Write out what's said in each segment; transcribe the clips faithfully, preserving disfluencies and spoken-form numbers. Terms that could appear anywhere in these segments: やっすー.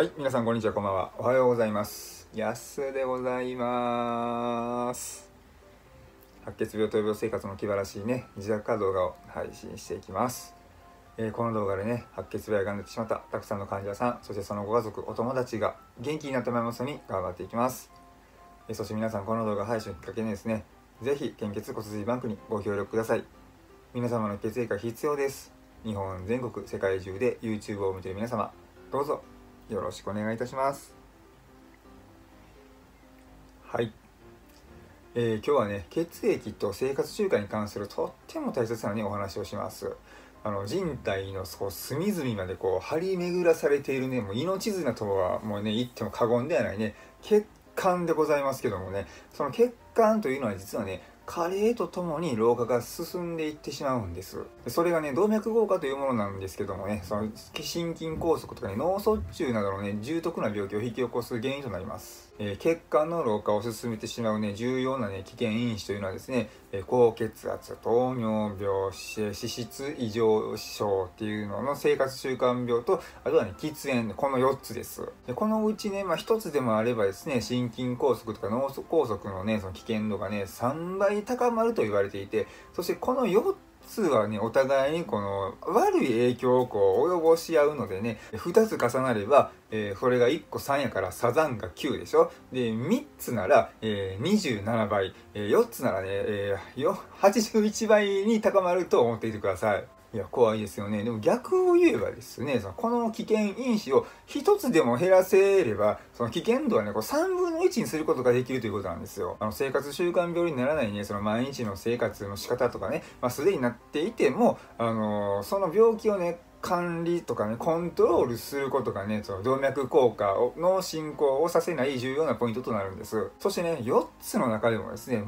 はい、皆さんこんにちは、こんばんは。おはようございます。やっすーでございます。白血病と闘病生活の気晴らしいね、日常化動画を配信していきます。えー、この動画でね、白血病が出てしまったたくさんの患者さん、そしてそのご家族、お友達が元気になってもらいますように頑張っていきます。えー、そして皆さん、この動画配信をきっかけにですね、ぜひ献血骨髄バンクにご協力ください。皆様の血液が必要です。日本全国、世界中で YouTube を見ている皆様、どうぞよろしくお願いいたします。はい、えー、今日はね、血液と生活習慣に関するとっても大切な、ね、お話をします。あの人体のこう隅々までこう張り巡らされているね、もう命綱とはもうね言っても過言ではないね、血管でございますけどもね、その血管というのは実はね、加齢とともに老化が進んでいってしまうんです。それがね、動脈硬化というものなんですけどもね、その心筋梗塞とか、ね、脳卒中などのね、重篤な病気を引き起こす原因となります。えー、血管の老化を進めてしまうね、重要なね、危険因子というのはですね、えー、高血圧、糖尿病、脂質異常症っていうのの生活習慣病と、あとはね、喫煙、このよっつです。でこのうちね、まあ、ひとつでもあればですね、心筋梗塞とか脳梗塞のね、その危険度がね、さんばい高まると言われていて、そしてこのよっつはね、お互いにこの悪い影響をこう及ぼし合うのでね、ふたつ重なれば、えー、それがいっこさんやからサザンがきゅうでしょ。でみっつなら、えー、にじゅうななばい、えー、よっつならね、えー、はちじゅういちばいに高まると思っていてください。いや、怖いですよね。でも逆を言えばですね、そのこの危険因子をひとつでも減らせれば、その危険度はね、こうさんぶんのいちにすることができるということなんですよ。あの生活習慣病にならないね、その毎日の生活の仕方とかね、まあ、すでになっていても、あのー、その病気をね、管理とかね、コントロールすることがね、その動脈硬化の進行をさせない重要なポイントとなるんです。そしてね、よっつの中でもですね、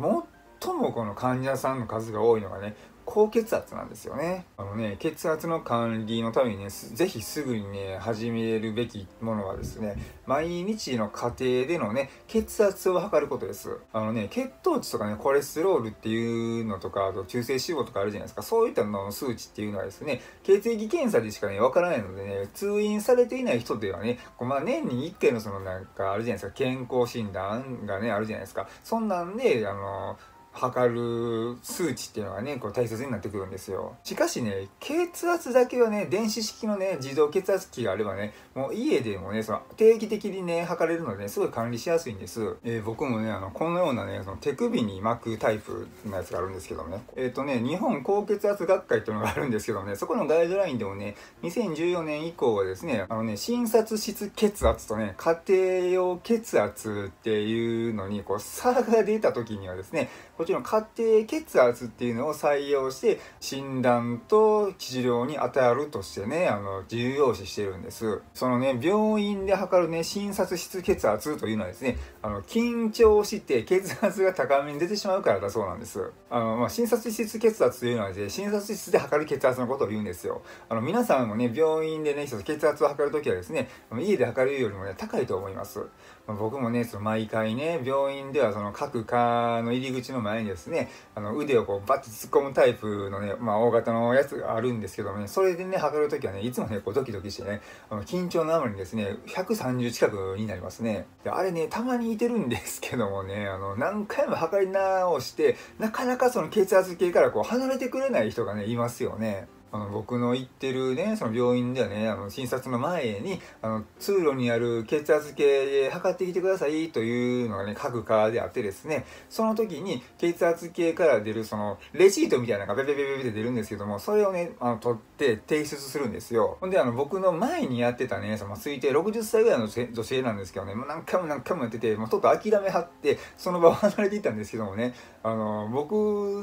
最もこの患者さんの数が多いのがね、高血圧なんですよね。あのね、血圧の管理のためにね、ぜひすぐにね、始めるべきものはですね、毎日の家庭でのね、血圧を測ることです。あのね、血糖値とかね、コレステロールっていうのとか、あと中性脂肪とかあるじゃないですか、そういったのの数値っていうのはですね、血液検査でしかね、わからないのでね、通院されていない人ではね、こうまあ年にいっかいのそのなんかあるじゃないですか、健康診断がね、あるじゃないですか。そんなんで、あの、測る数値っていうのがね、こう大切になってくるんですよ。しかしね、血圧だけはね、電子式のね、自動血圧機があればね、もう家でもね、その定期的にね、測れるので、ね、すごい管理しやすいんです。えー、僕もね、あの、このようなね、その手首に巻くタイプのやつがあるんですけどもね。えっとね、日本高血圧学会っていうのがあるんですけどもね、そこのガイドラインでもね、にせんじゅうよねん以降はですね、あのね、診察室血圧とね、家庭用血圧っていうのに、こう、差が出た時にはですね、もちろん家庭血圧っていうのを採用して診断と治療に当たるとしてね、あの重要視してるんです。そのね、病院で測るね、診察室血圧というのはですね、あの緊張して血圧が高めに出てしまうからだそうなんです。あの、まあ、診察室血圧というのはですね、診察室で測る血圧のことを言うんですよ。あの皆さんもね、病院でね、血圧を測るときはですね、家で測るよりもね、高いと思います。まあ、僕もね、その毎回ね、病院ではその各科の入り口の前前にですね、あの腕をこうバッと突っ込むタイプのね、まあ、大型のやつがあるんですけどもね、それでね、測るときはね、いつもね、こうドキドキしてね、あの緊張のあまりにですね、ひゃくさんじゅう近くになりますね。であれね、たまにいてるんですけどもね、あの何回も測り直して、なかなかその血圧計からこう離れてくれない人がね、いますよね。あの僕の行ってるね、その病院ではね、あの診察の前に、あの通路にある血圧計で測ってきてくださいというのがね、各科であってですね、その時に血圧計から出るそのレシートみたいなのがベベベベベって出るんですけども、それをね、あの取って提出するんですよ。ほんで、あの僕の前にやってたね、その推定ろくじゅっさいぐらいの女性なんですけどね、もう何回も何回もやってて、もうちょっと諦めはって、その場を離れていったんですけどもね、あの僕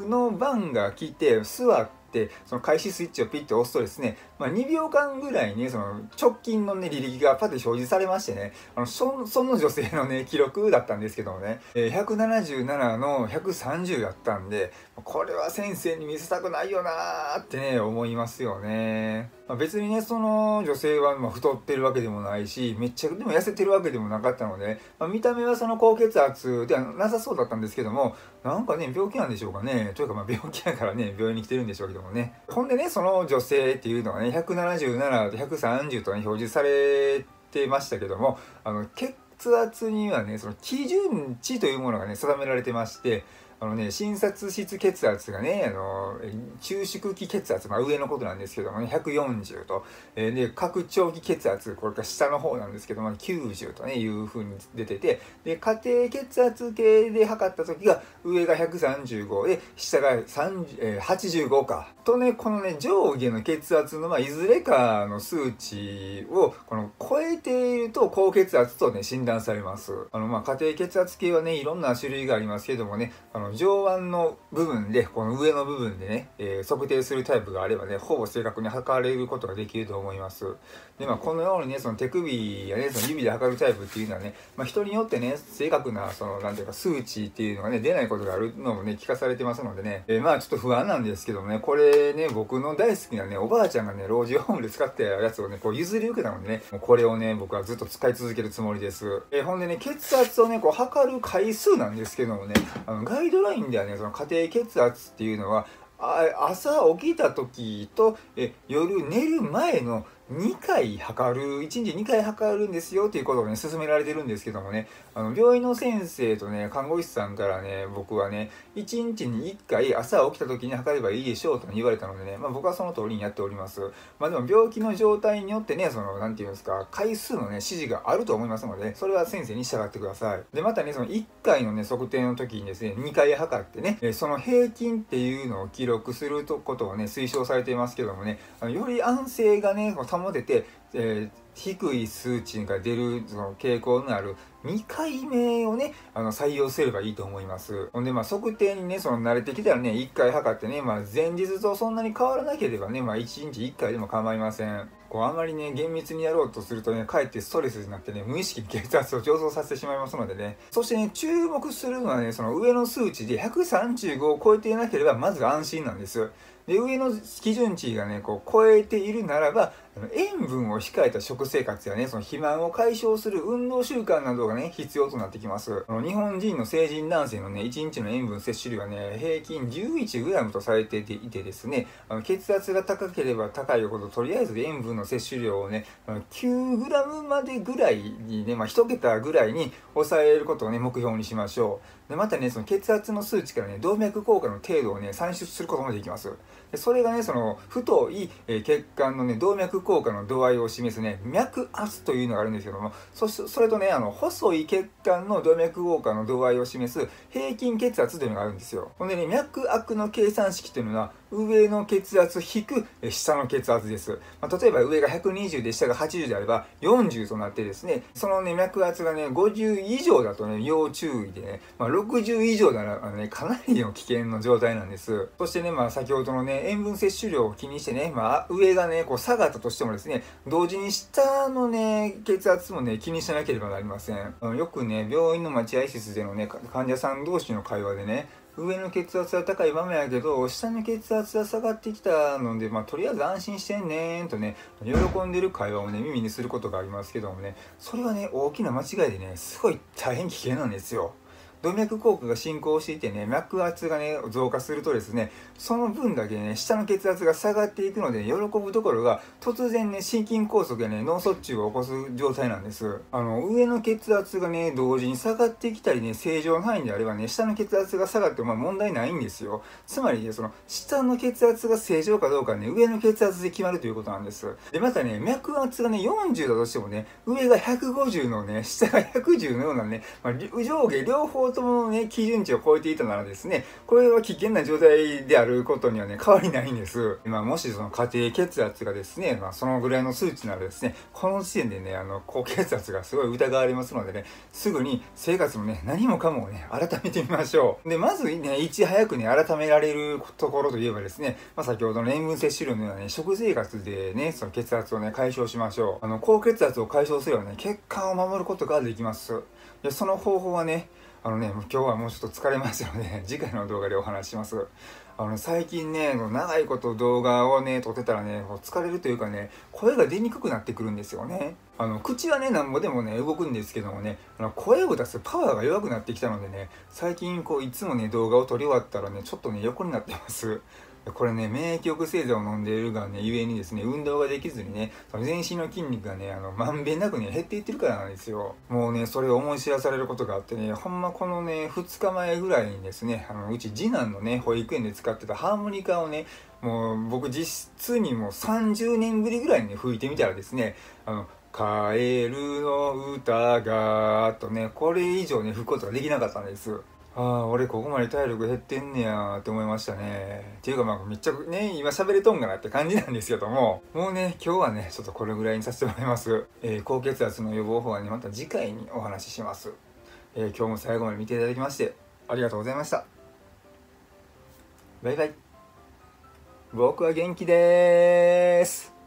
の番が来て座って、でその開始スイッチをピッと押すとですね、まあ、にびょうかんぐらいにその直近の、ね、履歴がパッと表示されましてね、あの そ, その女性の、ね、記録だったんですけどもね、えー、ひゃくななじゅうななのひゃくさんじゅうだったんで、これは先生に見せたくないよなーってね、思いますよね。まあ、別にね、その女性はまあ太ってるわけでもないし、めっちゃでも痩せてるわけでもなかったので、まあ、見た目はその高血圧ではなさそうだったんですけども、なんかね、病気なんでしょうかね。というか、まあ病気やからね、病院に来てるんでしょうけどね、ほんでね、その女性っていうのはね、ひゃくななじゅうななとひゃくさんじゅうとね、表示されってましたけども、あの血圧にはね、その基準値というものがね定められてまして、あのね、診察室血圧がね、あの中縮期血圧、まあ、上のことなんですけども、ね、ひゃくよんじゅうと、えー、で拡張期血圧、これが下の方なんですけども、まあ、きゅうじゅうと、ね、いうふうに出てて、で家庭血圧計で測った時が上がひゃくさんじゅうごで下がはちじゅうごかとね、このね上下の血圧の、まあ、いずれかの数値をこの超えていると高血圧と、ね、診断されます。あの、まあ、家庭血圧計はねいろんな種類がありますけどもね、あの上腕の部分でこの上の部分でね、えー、測定するタイプがあればねほぼ正確に測れることができると思います。で、まあ、このようにねその手首やねその指で測るタイプっていうのはね、まあ、人によってね正確なそのなんていうか数値っていうのがね出ないことがあるのもね聞かされてますのでね、えー、まあちょっと不安なんですけどもね、これね僕の大好きなねおばあちゃんがね老人ホームで使ったやつをねこう譲り受けたのでね、もうこれをね僕はずっと使い続けるつもりです。えー、ほんでね血圧をねこう測る回数なんですけどもね、あのガイドラインではねその家庭血圧っていうのは朝起きた時とえ夜寝る前のにかい測る、いちにちにかい測るんですよということをね勧められてるんですけどもね、あの病院の先生とね看護師さんからね僕はねいちにちにいっかい朝起きた時に測ればいいでしょうと言われたのでね、まあ、僕はその通りにやっております。まあでも病気の状態によってねその何て言うんですか回数のね指示があると思いますので、それは先生に従ってください。でまたねそのいっかいのね測定の時にですねにかい測ってねその平均っていうのを記録することをね推奨されていますけどもね、あのより安静がね保てて、えー、低い数値が出るその傾向のあるにかいめをねあの採用すればいいと思います。ほんでまあ測定にねその慣れてきたらねいっかい測ってね、まあ、前日とそんなに変わらなければね、まあ、いちにちいっかいでも構いません。こうあまりね厳密にやろうとするとねかえってストレスになってね無意識に血圧を上昇させてしまいますのでね。そしてね注目するのはねその上の数値でひゃくさんじゅうごを超えていなければまず安心なんです。で上の基準値がねこう超えているならば、塩分を控えた食生活やねその肥満を解消する運動習慣などがね必要となってきます。あの日本人の成人男性のねいちにちの塩分摂取量はね平均 じゅういちグラム とされていてですね、あの血圧が高ければ高いほどとりあえず塩分の摂取量をね きゅうグラム までぐらいにね、まあ、いちけたぐらいに抑えることをね目標にしましょう。でまたねその血圧の数値からね動脈硬化の程度をね算出することもできます。でそれがねその太い血管のね動脈硬化の度合いを示すね脈圧というのがあるんですけども、 そ, それとねあの細い血管の動脈硬化の度合いを示す平均血圧というのがあるんですよ。ほんでね脈圧の計算式というのは上の血圧引く下の血圧です、まあ、例えば上がひゃくにじゅうで下がはちじゅうであればよんじゅうとなってですね、そのね脈圧がねごじゅう以上だとね要注意でね、まあ、ろくじゅう以上ならねかなりの危険の状態なんです。そしてねまあ先ほどのね塩分摂取量を気にしてね、まあ、上がねこう下がったとしてもですね同時に下のね血圧もね気にしなければなりません。あのよくね病院の待合室でのね患者さん同士の会話でね上の血圧は高い場面やけど下の血圧は下がってきたので、まあ、とりあえず安心してんねーんとね喜んでる会話をね耳にすることがありますけどもね、それはね大きな間違いでねすごい大変危険なんですよ。動脈硬化が進行していてね脈圧がね増加するとですねその分だけね下の血圧が下がっていくので、ね、喜ぶどころが突然ね心筋梗塞やね脳卒中を起こす状態なんです。あの上の血圧がね同時に下がってきたりね正常範囲であればね下の血圧が下がっても問題ないんですよ。つまりねその下の血圧が正常かどうかね上の血圧で決まるということなんです。でまたね脈圧がねよんじゅうだとしてもね上がひゃくごじゅうのね下がひゃくじゅうのようなね、まあ、上下両方ともね基準値を超えていたならですねこれは危険な状態であることにはね変わりないんです。まあ、もしその家庭血圧がですね、まあ、そのぐらいの数値ならですねこの時点でねあの高血圧がすごい疑われますのでねすぐに生活のね何もかもをね改めてみましょう。でまずねいち早くね改められるところといえばですね、まあ、先ほどの塩分摂取量のようなね食生活でねその血圧をね解消しましょう。あの高血圧を解消すればね血管を守ることができます。でその方法はねあのね、今日はもうちょっと疲れますので次回の動画でお話しします。あの最近ね長いこと動画をね撮ってたらね疲れるというかね声が出にくくなってくるんですよね。あの口はねなんぼでもね動くんですけどもねあの声を出すパワーが弱くなってきたのでね最近こういつもね動画を撮り終わったらねちょっとね横になってます。これね、免疫抑制剤を飲んでいるがねゆえにですね、運動ができずにね、その全身の筋肉がね、あのまんべんなくね減っていってるからなんですよ。もうね、それを思い知らされることがあってね、ほんまこのねふつかまえぐらいにですね、あのうち次男のね保育園で使ってたハーモニカをね、もう僕実質にもうさんじゅうねんぶりぐらいに、ね、吹いてみたらですね、あのカエルの歌がーとね、これ以上ね吹くことができなかったんです。ああ、俺ここまで体力減ってんねやーって思いましたね。っていうか、まあめっちゃね、今喋れとんかなって感じなんですけども、もうね、今日はね、ちょっとこれぐらいにさせてもらいます。えー、高血圧の予防法はね、また次回にお話しします。えー、今日も最後まで見ていただきまして、ありがとうございました。バイバイ。僕は元気でーす。